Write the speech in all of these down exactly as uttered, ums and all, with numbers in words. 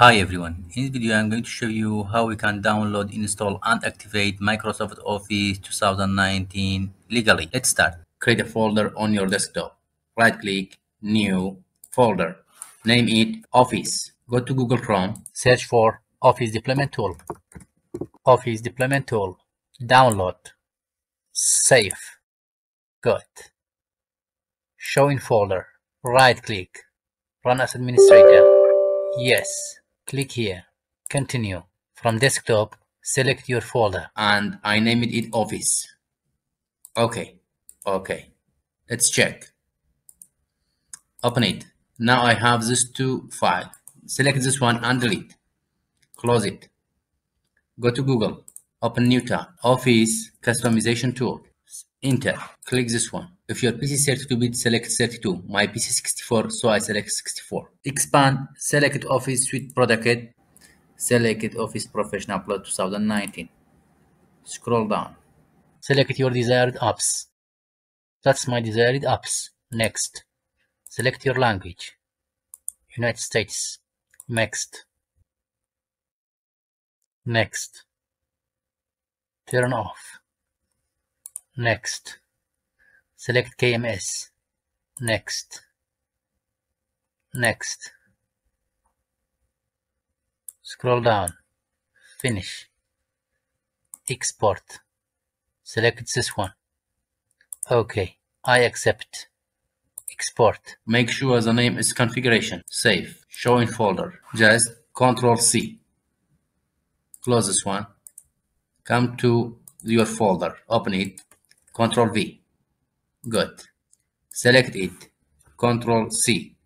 Hi everyone, in this video I'm going to show you how we can download, install and activate Microsoft Office twenty nineteen legally. Let's start. Create a folder on your desktop. Right click, new folder. Name it Office. Go to Google Chrome. Search for Office Deployment Tool. Office Deployment Tool. Download. Save. Good. Show in folder. Right click. Run as administrator. Yes. Click here, continue. From desktop, select your folder. And I named it Office. Okay, okay. Let's check. Open it. Now I have this two file. Select this one and delete. Close it. Go to Google. Open new tab. Office customization tool. Enter. Click this one. If your P C thirty-two bit, select thirty-two. My P C sixty-four, so I select sixty-four. Expand. Select Office Suite Product. Select Office Professional Plus twenty nineteen. Scroll down. Select your desired apps. That's my desired apps. Next. Select your language. United States. Next. Next. Turn off. Next. Select K M S. Next. Next. Scroll down. Finish. Export. Select this one. Okay. I accept. Export. Make sure the name is configuration. Save. Show in folder. Just control C. Close this one. Come to your folder. Open it. control V. Good. Select it. control C.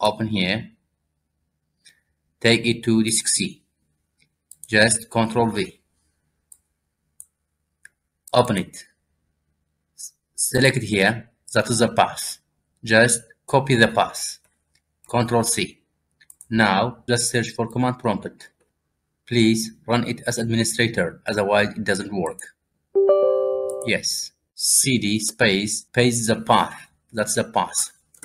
Open here. Take it to disk C. Just control V. Open it. Select here. That is the path. Just copy the path. control C. Now just search for command prompt. Please run it as administrator, otherwise it doesn't work. Yes. cd space paste the path. That's the path.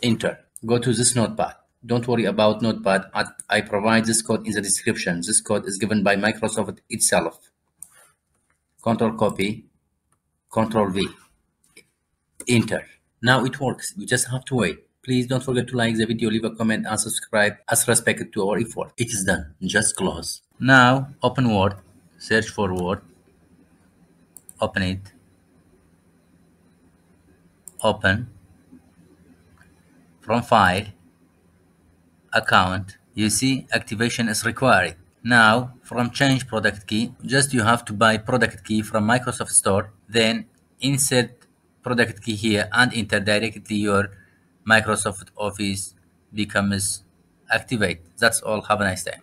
Enter. Go to this notepad. Don't worry about notepad. I, I provide this code in the description. This code is given by Microsoft itself. Control copy. Control V. Enter. Now it works. You just have to wait. Please don't forget to like the video, leave a comment and subscribe as respect to our effort. It is done. Just close. Now open Word. Search for Word. Open it. Open from file account. You see activation is required. Now from change product key, just you have to buy product key from Microsoft Store, then insert product key here and enter directly your Microsoft Office becomes activate. That's all. Have a nice day.